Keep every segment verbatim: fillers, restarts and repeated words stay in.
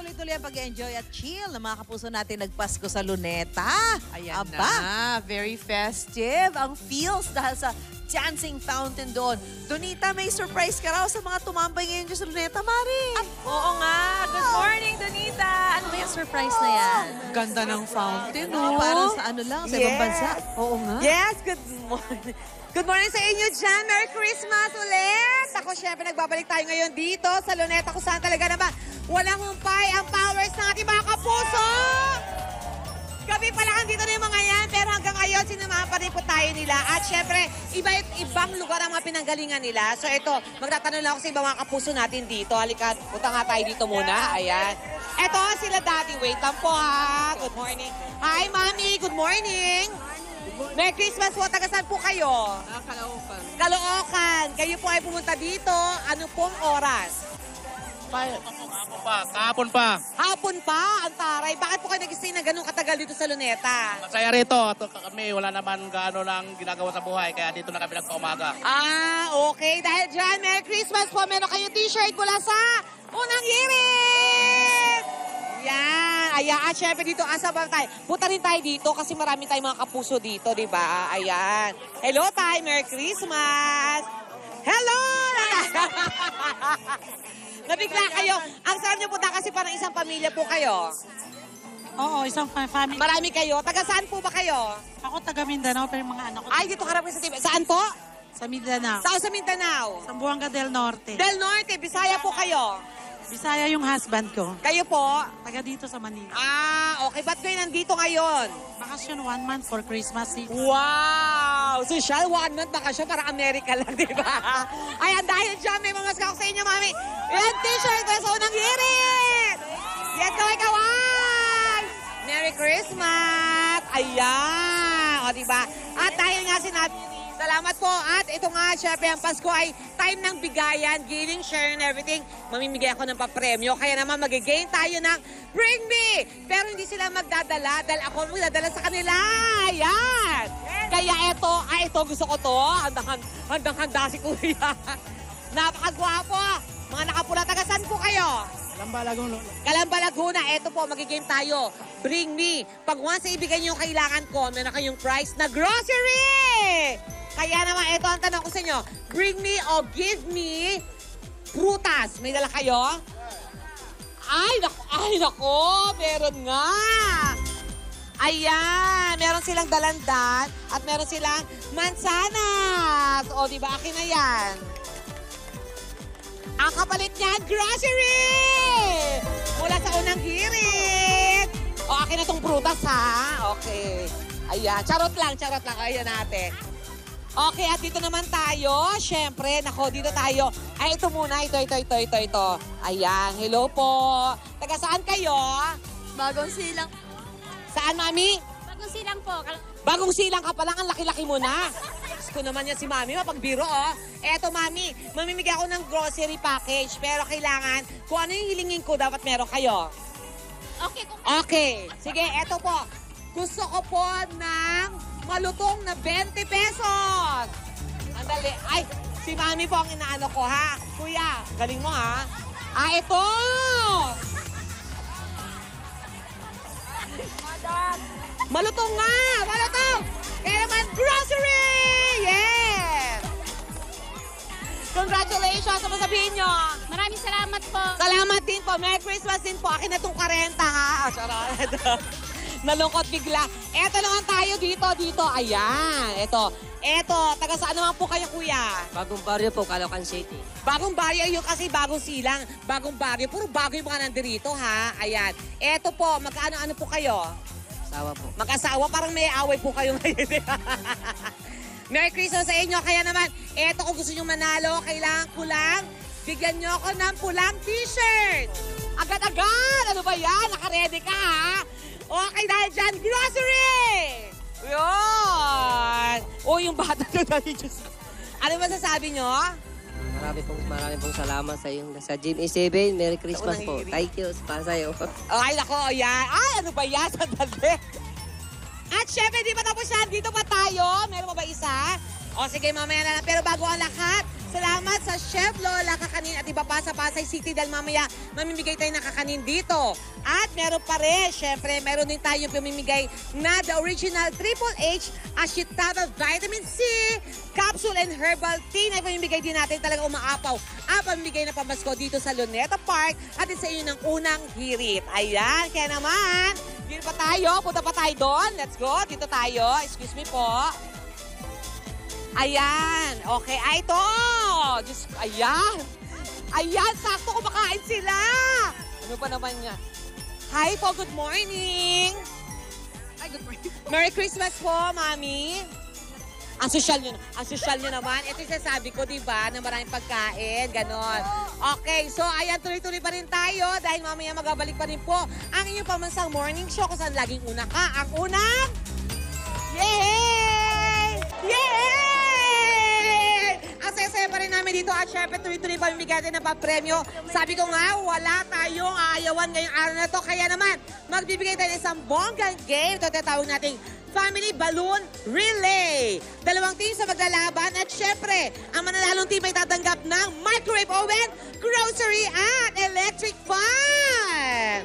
tuloy-tuloy ang pag-enjoy at chill na mga kapuso natin nagpasko sa Luneta. Ayan Aba. na. Very festive. Ang feels dahil sa dancing fountain doon. Donita, may surprise ka raw sa mga tumambay ngayon sa Luneta, Mari. Oh. Oo nga. Good morning, Donita. Ano ba yung surprise na yan? Ganda ng fountain, no? Parang sa ano lang, sa yes. ibang bansa. Oo nga. Yes, good morning. Good morning sa inyo dyan. Merry Christmas ulit! Ako syempre nagbabalik tayo ngayon dito sa Luneta kung saan talaga naman walang humpay ang powers ng ating mga kapuso! Gabi pa lang dito na yung mga yan, pero hanggang ngayon sinamahan pa rin po tayo nila. At syempre, iba't ibang lugar ang mga pinanggalingan nila. So ito, magtatanong lang ako sa ibang mga kapuso natin dito. Halika, punta nga tayo dito muna. Ayan. Ito sila Daddy. Wait lang po ha. Good morning. Hi, Mommy. Good morning. Merry Christmas po. Taga saan po kayo? Ah, Caloocan. Caloocan. Kayo po ay pumunta dito. Ano pong oras? Hapon pa. Kahapon pa. Hapon pa? Ang taray. Bakit po kayo nag-stay na ganun katagal dito sa Luneta? Masaya rito. Kami wala naman gaano lang ginagawa sa buhay. Kaya dito na kami nagpaumaga. Ah, okay. Dahil dyan, Merry Christmas po. Meron kayong t-shirt mula sa Unang Hirit! Yan. Ayan, syempre dito, asa ba tayo? Punta rin tayo dito kasi marami tayong mga kapuso dito, di ba? Ayan. Hello tayo, Merry Christmas! Hello! Nabigla kayo. Ang sarap niyo punta kasi parang isang pamilya po kayo. Oo, isang family. Marami kayo. Taga saan po ba kayo? Ako taga Mindanao, pero mga anak ko. Ay, dito karapin sa T V. Saan po? Sa Mindanao. Saan sa Mindanao? Sambuanga del Norte. Del Norte, Bisaya po kayo. Bisaya yung husband ko. Kayo po? Taga dito sa Manila. Ah, okay. Ba't kayo nandito ngayon? Bakasyon one month for Christmas Eve. Wow! Social one month bakasyon para Amerika lang, di ba? Ayan, dahil dyan, may mga skakok sa inyo, Mami. Yan, t-shirt ko sa Unang Hirit! Yes, kaway kaway! Merry Christmas! Ayan! O, di ba? At dahil nga sinabi, salamat po. At ito nga, syempre, ang Pasko ay time ng bigayan, giving, sharing, everything. Mamimigay ako ng papremyo. Kaya naman, magigain tayo ng Bring Me! Pero hindi sila magdadala dahil ako magdadala sa kanila. Ayan! Kaya ito, ay ito, gusto ko to. Handang-handa si Kuya. Napakagwapo. Mga nakapula, taga saan po kayo? Kalamba, Laguna. Kalamba, Laguna. Ito po, magigame tayo. Bring Me. Pag once ibigay niyo yung kailangan ko, meron kayong price na grocery! Kaya naman, ito ang tanong ko sa inyo. Bring me or give me prutas. May dala kayo? Ay, naku, ay, naku. Meron nga. Ayan. Meron silang dalandan at meron silang mansanas. O, di ba? Akin na yan. Ang kapalit niyan, grocery! Mula sa Unang Hirit. O, akin na itong prutas, ha? Okay. Ayan. Charot lang, charot lang. Ayan natin. Okay, at dito naman tayo. Siyempre, nako, dito tayo. Ay, ito muna. Ito, ito, ito, ito, ito. Ayan, hello po. Taga saan kayo? Bagong Silang. Saan, Mami? Bagong Silang po. Bagong Silang ka pala. Ang laki-laki mo na. Gusto naman yan si Mami. Mapagbiro, oh. Eto, Mami. Mamimigay ako ng grocery package. Pero kailangan, kung ano yung hilingin ko, dapat meron kayo. Okay. Kung... Okay. Sige, eto po. Gusto ko po ng... malutong na twenty pesos. Ang dali. Ay, si Mami po ang inaano ko, ha? Kuya, galing mo, ha? Ah, ito! Malutong nga! Malutong! Kaya naman, grocery! Yes! Congratulations! Ano sabihin nyo? Maraming salamat po. Salamat din po. Merry Christmas din po. Akin na itong forty, ha? Ah, sarap. Nalungkot bigla. Eto naman tayo dito, dito. Ayan, eto. Eto, taga saan naman po kayo, Kuya? Bagong baryo po, Caloocan City. Bagong baryo yun kasi bagong silang. Bagong baryo. Puro bago yung mga nandirito, ha? Ayan. Eto po, magkaano-ano po kayo? Asawa po. Mag-asawa, parang may away po kayo ngayon. Merry Christmas sa inyo. Kaya naman, eto kung gusto nyo manalo, kailangan kulang. Bigyan nyo ako ng pulang t-shirt. Agad-agad! Ano ba yan? Nakaredy ka, ha? Okay, dahil dyan, grocery! Yun! O, yung bata na dahil dyan. Ano masasabi nyo? Marami pong, marami pong salamat sa iyong nasa G M A seven. Merry Christmas po. Thank you. Para sa'yo. Okay, nako. Ayan. Ay, ano ba yan? Sandali. At syempre, di ba tapos yan? Dito pa tayo. Meron pa ba isa? O, sige, mamaya na lang. Pero bago ang lahat, Salamat sa Chef Lola Kakanin at iba pa sa Pasay City dahil mamaya mamimigay tayo ng kakanin dito. At meron pa rin, syempre, meron din tayo pamimigay na the original Triple H Ashitaba Vitamin C Capsule and Herbal Tea na ipamimigay din natin. Talaga umaapaw ang pamimigay na pamasko dito sa Luneta Park at sa inyo ng unang hirit. Ayan, kaya naman, dito pa tayo, punta pa tayo doon. Let's go, dito tayo. Excuse me po. Ayan. Okay. Ay, ito. Diyos ko. Ayan. Ayan. Sakto kumakain sila. Ano pa naman niya? Hi po. Good morning. Ay, good morning. Merry Christmas po, Mami. Ang social nyo, ang social nyo naman. Ito yung sasabi ko, diba, na maraming pagkain, ganon. Okay, so ayan, tuloy-tuloy pa rin tayo dahil mamaya magabalik pa rin po ang inyong pamansang morning show kung saan laging una ka. Ang unang... Yay! Yay! Saya-saya pa rin namin dito at syempre tuloy-tuloy pa bibigyan natin ng papremyo. Sabi ko nga, wala tayong aayawan ngayong araw na to. Kaya naman, magbibigay tayo ng isang bonggang game. Ito tatawag nating Family Balloon Relay. Dalawang team sa maglalaban at syempre, ang manalalong team ay tatanggap ng microwave oven, grocery at electric fan.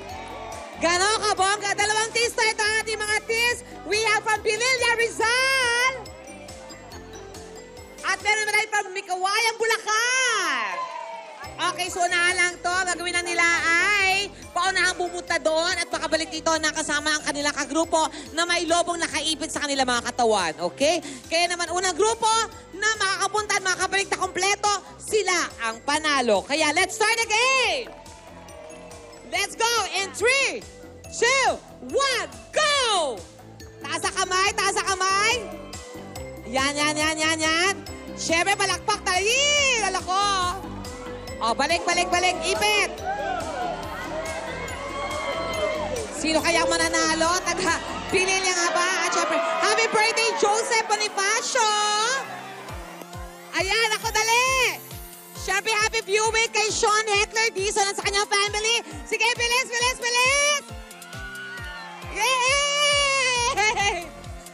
Gano'n ka, bongga. Dalawang teams tayo. Ito ang ating mga teams. We have from Penilla Resort. At meron naman tayo from Mikawayang Bulacan. Okay, so unahan lang to. Gagawin na nila ay paunahan bumunta doon at pakabalik dito na kasama ang kanilang kagrupo na may lobong nakaipit sa kanila mga katawan. Okay? Kaya naman unang grupo na makakapunta at makakabalik na kompleto, sila ang panalo. Kaya let's start the game! Let's go in three, two, one, go! Taas ang kamay, taas ang kamay. Yan, yan, yan, yan, yan. Siyempre, palakpak tayo. Lala ko. O, balik, balik, balik. Ipit. Sino kaya mananalo? Taga-pili niya nga ba? At siyempre, happy birthday, Joseph Bonifacio. Ayan, ako dali. Siyempre, happy viewing kay Sean Heckler Dizon at sa kanyang family. Sige, bilis, bilis, bilis. Yay!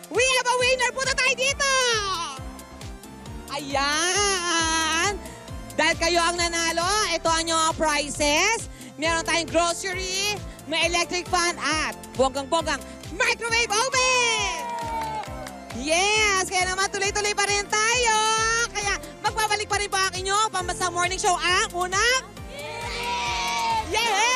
We have a winner. Punta tayo dito. Ayan! Dahil kayo ang nanalo, ito ang yung prizes. Meron tayong grocery, may electric fan at bonggang-bonggang microwave oven! Yes! Kaya naman tuloy-tuloy pa rin tayo. Kaya magbabalik pa rin pa ang inyo pang sa morning show ang unang... Yes! Yes!